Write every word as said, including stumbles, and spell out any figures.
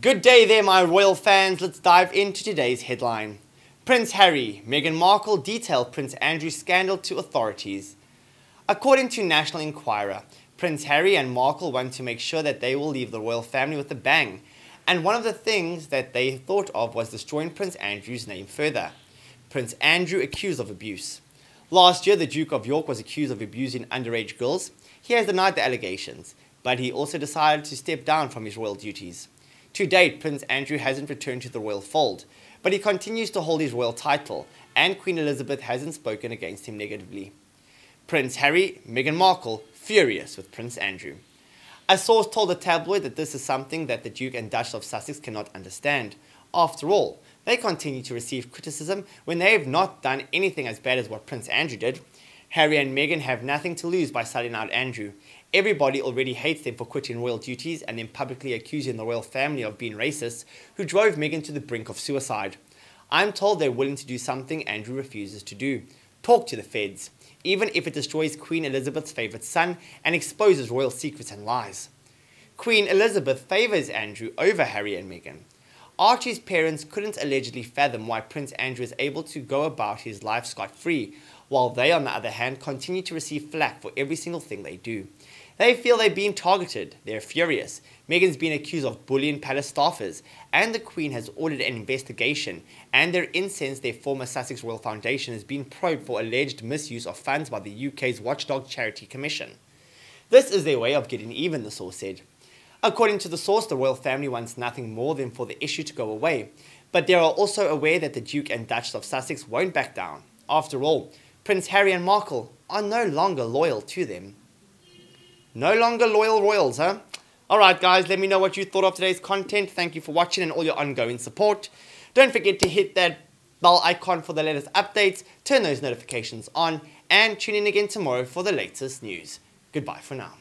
Good day there, my royal fans. Let's dive into today's headline. Prince Harry, Meghan Markle detailed Prince Andrew's scandal to authorities. According to National Enquirer, Prince Harry and Markle want to make sure that they will leave the royal family with a bang, and one of the things that they thought of was destroying Prince Andrew's name further. Prince Andrew accused of abuse. Last year, the Duke of York was accused of abusing underage girls. He has denied the allegations, but he also decided to step down from his royal duties. To date, Prince Andrew hasn't returned to the royal fold, but he continues to hold his royal title, and Queen Elizabeth hasn't spoken against him negatively. Prince Harry, Meghan Markle, furious with Prince Andrew. A source told the tabloid that this is something that the Duke and Duchess of Sussex cannot understand. After all, they continue to receive criticism when they have not done anything as bad as what Prince Andrew did. Harry and Meghan have nothing to lose by selling out Andrew. Everybody already hates them for quitting royal duties and then publicly accusing the royal family of being racists, who drove Meghan to the brink of suicide. I'm told they're willing to do something Andrew refuses to do. Talk to the feds, even if it destroys Queen Elizabeth's favourite son and exposes royal secrets and lies. Queen Elizabeth favours Andrew over Harry and Meghan. Archie's parents couldn't allegedly fathom why Prince Andrew is able to go about his life scot-free, while they, on the other hand, continue to receive flack for every single thing they do. They feel they're being targeted, they're furious. Meghan's been accused of bullying palace staffers, and the Queen has ordered an investigation, and they're incensed their former Sussex Royal Foundation has been probed for alleged misuse of funds by the U K's watchdog Charity Commission. This is their way of getting even, the source said. According to the source, the royal family wants nothing more than for the issue to go away, but they are also aware that the Duke and Duchess of Sussex won't back down. After all, Prince Harry and Markle are no longer loyal to them. No longer loyal royals, huh? Alright guys, let me know what you thought of today's content. Thank you for watching and all your ongoing support. Don't forget to hit that bell icon for the latest updates, turn those notifications on, and tune in again tomorrow for the latest news. Goodbye for now.